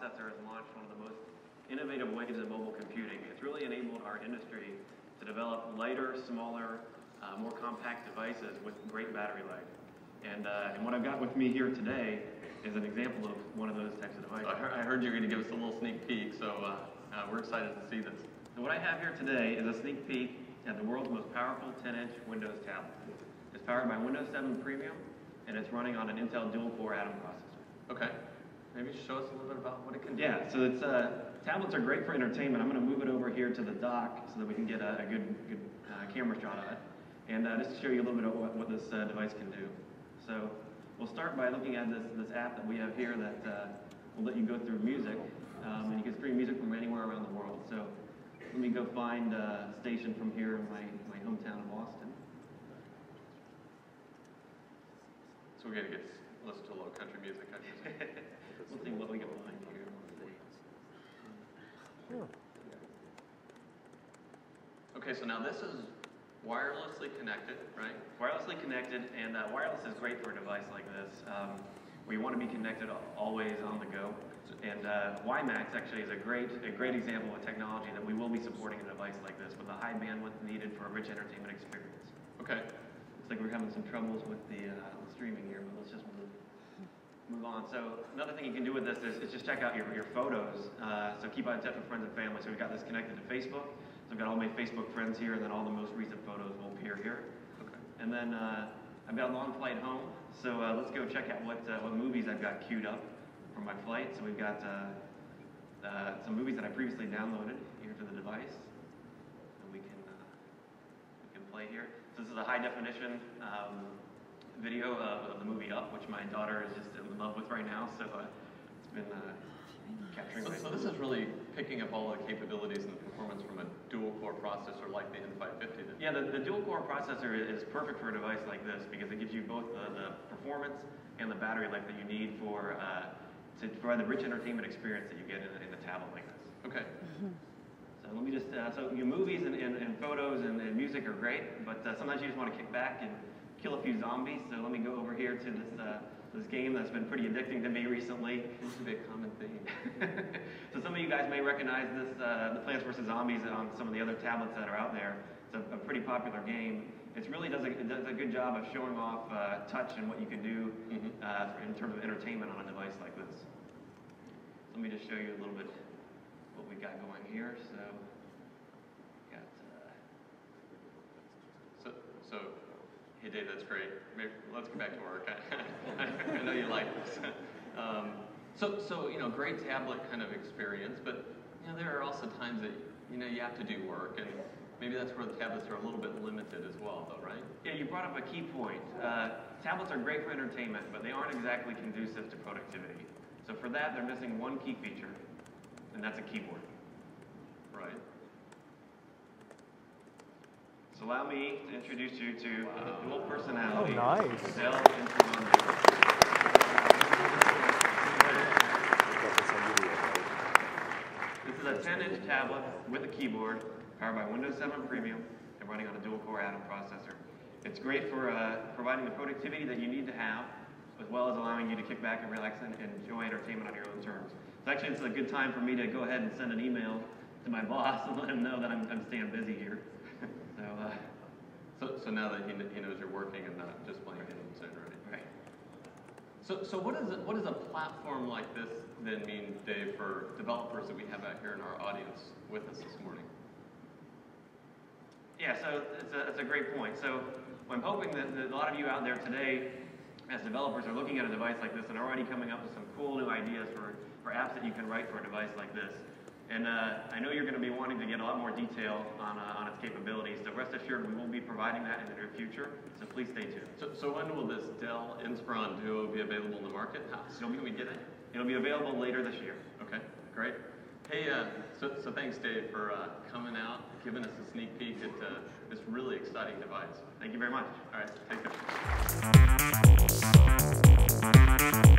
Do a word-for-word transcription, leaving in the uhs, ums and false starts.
processor has launched one of the most innovative waves in mobile computing. It's really enabled our industry to develop lighter, smaller, uh, more compact devices with great battery life. And, uh, and what I've got with me here today is an example of one of those types of devices. I heard you were going to give us a little sneak peek, so uh, uh, we're excited to see this. So what I have here today is a sneak peek at the world's most powerful ten inch Windows tablet. It's powered by Windows seven Premium, and it's running on an Intel dual core Atom processor. Okay. Maybe show us a little bit about what it can do. Yeah, so it's, uh, tablets are great for entertainment. I'm going to move it over here to the dock so that we can get a, a good, good uh, camera shot of it. And uh, just to show you a little bit of what, what this uh, device can do. So we'll start by looking at this, this app that we have here that uh, will let you go through music. Um, and you can stream music from anywhere around the world. So let me go find a station from here in my, my hometown of Austin. So we're going to get listen to a little country music. We'll see what we can find here. Okay, so now this is wirelessly connected, right? Wirelessly connected, and uh, wireless is great for a device like this. Um, we want to be connected always on the go. And uh, WiMAX actually is a great, a great example of technology that we will be supporting in a device like this with the high bandwidth needed for a rich entertainment experience. Okay. Looks like we're having some troubles with the, uh, the streaming here, but let's just move. Move on. So another thing you can do with this is, is just check out your, your photos. Uh, so keep in touch with friends and family. So we've got this connected to Facebook. So I've got all my Facebook friends here, and then all the most recent photos will appear here. Okay. And then uh, I've got a long flight home. So uh, let's go check out what, uh, what movies I've got queued up for my flight. So we've got uh, uh, some movies that I previously downloaded here to the device. And we can, uh, we can play here. So this is a high definition um, video of, of the movie Up, which my daughter is just in love with right now, so uh, it's been uh, capturing so, my... So this is really picking up all the capabilities and the performance from a dual core processor like the N five fifty. Yeah, the, the dual core processor is perfect for a device like this because it gives you both the, the performance and the battery life that you need for uh, to provide the rich entertainment experience that you get in, in a tablet like this. Okay. So let me just, uh, so your movies and, and, and photos and, and music are great, but uh, sometimes you just want to kick back and kill a few zombies, so let me go over here to this uh, this game that's been pretty addicting to me recently. Seems to be a common theme. So some of you guys may recognize this, uh, the Plants versus. Zombies on some of the other tablets that are out there. It's a, a pretty popular game. It really does a, does a good job of showing off uh, touch and what you can do mm-hmm. uh, in terms of entertainment on a device like this. Let me just show you a little bit what we got going here. So, got, uh, so, so. Hey Dave, that's great. Maybe, let's get back to work. I know you like this. Um, so, so you know, great tablet kind of experience, but you know, there are also times that you know you have to do work, and maybe that's where the tablets are a little bit limited as well, though, right? Yeah, you brought up a key point. Uh, tablets are great for entertainment, but they aren't exactly conducive to productivity. So for that, they're missing one key feature, and that's a keyboard. Right. Allow me to introduce you to wow. the dual personality. Oh, nice. Dell Inspiron Duo. This is a ten inch tablet with a keyboard, powered by Windows seven Premium, and running on a dual core Atom processor. It's great for uh, providing the productivity that you need to have, as well as allowing you to kick back and relax and, and enjoy entertainment on your own terms. So actually, it's a good time for me to go ahead and send an email to my boss and let him know that I'm, I'm staying busy here. So, uh, so, so now that he, he knows you're working and not just playing games, right? Right. So, so what, is it, what does a platform like this then mean, Dave, for developers that we have out here in our audience with us this morning? Yeah, so it's a, it's a great point. So I'm hoping that, that a lot of you out there today as developers are looking at a device like this and already coming up with some cool new ideas for, for apps that you can write for a device like this. And uh, I know you're going to be wanting to get a lot more detail on, uh, on its capabilities, so rest assured we will be providing that in the near future, so please stay tuned. So, so when will this Dell Inspiron Duo be available in the market? How soon can we get it? It'll be available later this year. Okay, great. Hey, uh, so, so thanks Dave for uh, coming out, giving us a sneak peek at uh, this really exciting device. Thank you very much. All right, take care.